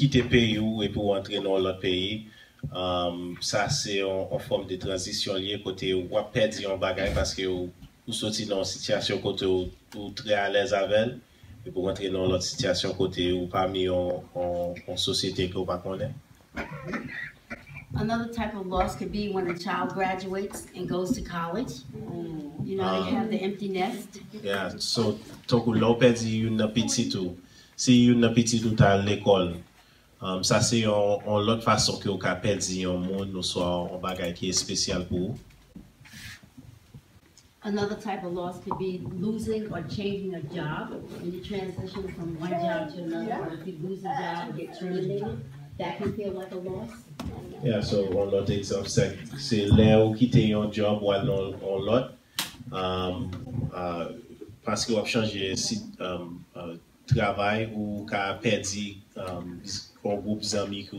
quitter le pays ou et pour entrer dans l'autre pays, ça c'est en forme de transition liée côté ou à perdre en bagage parce que vous sortez dans une situation côté ou très à l'aise avec et pour entrer dans l'autre situation côté ou parmi en société que vous ne connaissez pas. Another type of loss could be when a child graduates and goes to college. You know, they have the empty nest. Yeah, so toku lopez you na petit tout. Si you na petit tout à l'école. Ça c'est en l'autre façon que on ka perdi un monde ou soit on bagay qui est spécial pour. Another type of loss could be losing or changing a job. When you transition from one job to another, or if you lose a job and get terminated, that can feel like a loss. Yeah, so on l'autre exemple, c'est là où quitter un job ou on l'autre. Parce que vous avez changé de travail ou vous avez perdu un groupe d'amis.